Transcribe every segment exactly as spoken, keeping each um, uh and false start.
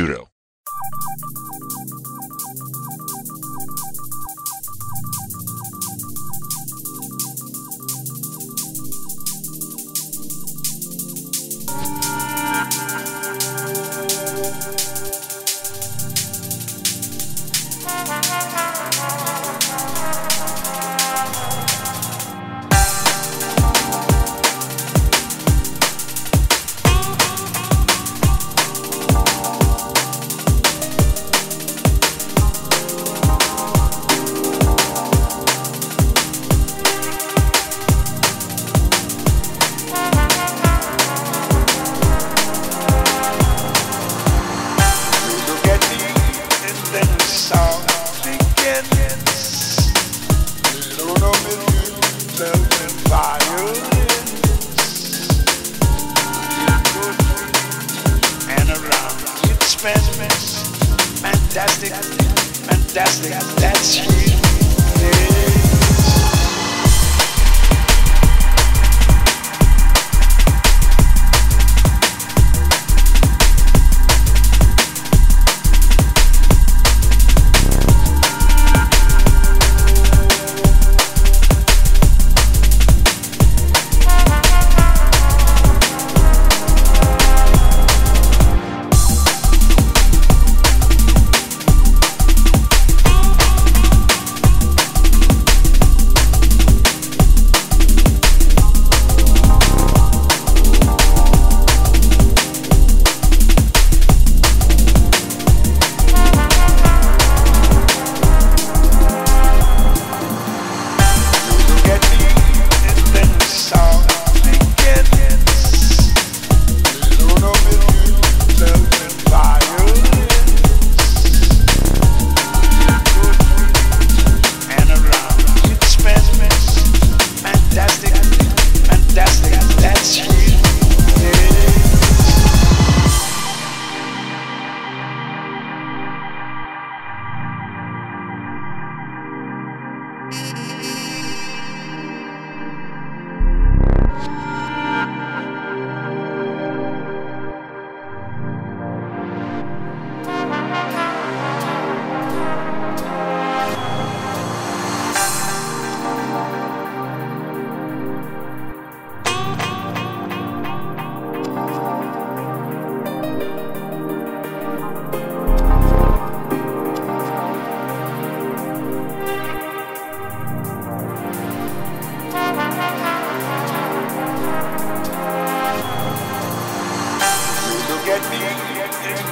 Judo. Fantastic, fantastic, that's huge.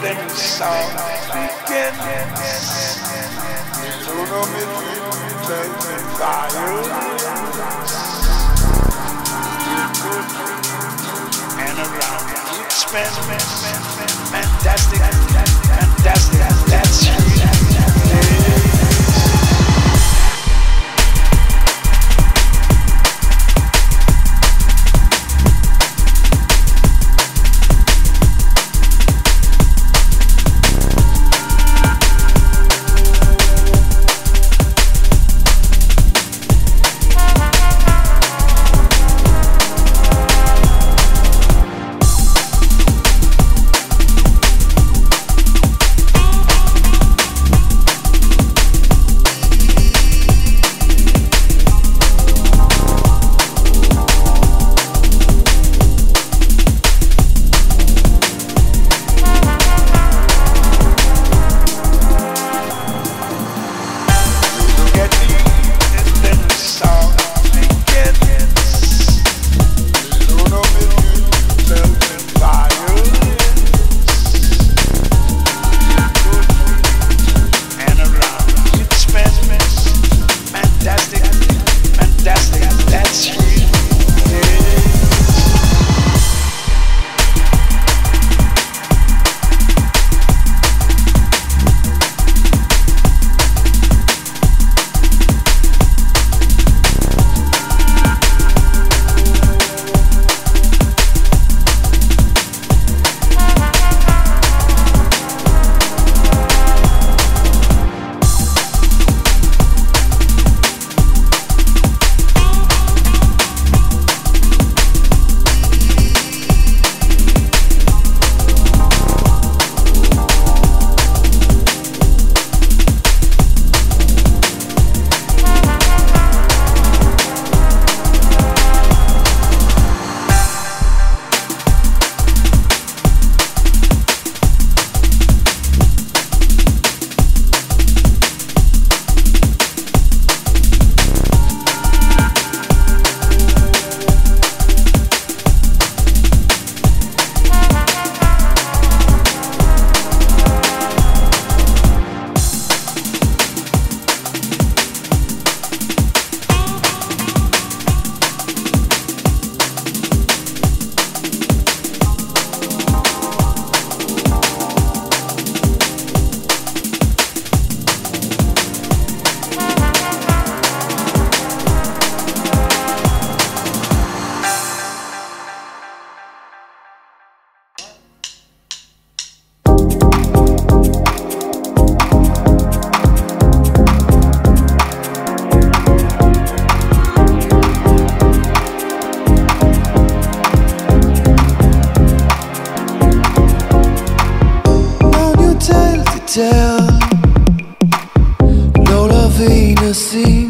Then sound begins. You don't know me, you play with violence. You go through and around. It spins, fantastic, fantastic, that's you. see.